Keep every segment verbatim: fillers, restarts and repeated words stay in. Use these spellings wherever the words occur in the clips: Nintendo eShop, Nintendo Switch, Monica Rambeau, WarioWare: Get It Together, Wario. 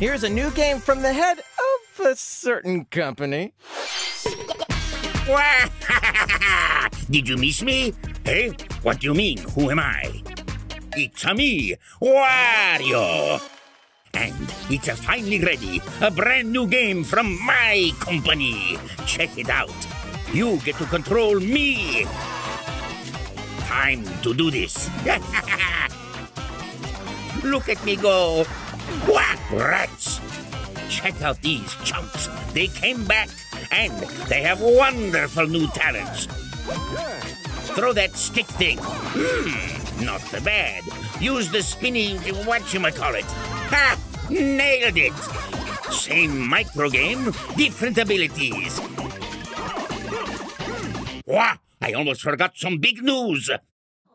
Here's a new game from the head of a certain company. Did you miss me? Hey, what do you mean? Who am I? It's a me, Wario. And it's a finally ready, a brand new game from my company. Check it out. You get to control me. Time to do this. Look at me go. What rats? Check out these chumps. They came back and they have wonderful new talents. Throw that stick thing. Mm, not the bad. Use the spinning whatchamacallit. Ha! Nailed it! Same micro game, different abilities. Wow! I almost forgot some big news.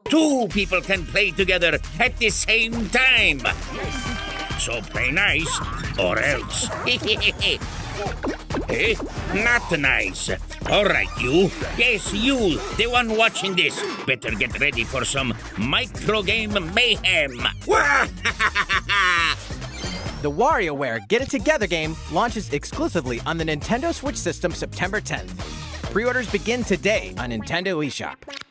Two people can play together at the same time. So play nice, or else. Eh? Not nice. All right, you. Yes, you, the one watching this. Better get ready for some micro game mayhem. The WarioWare Get It Together game launches exclusively on the Nintendo Switch system September tenth. Pre-orders begin today on Nintendo eShop.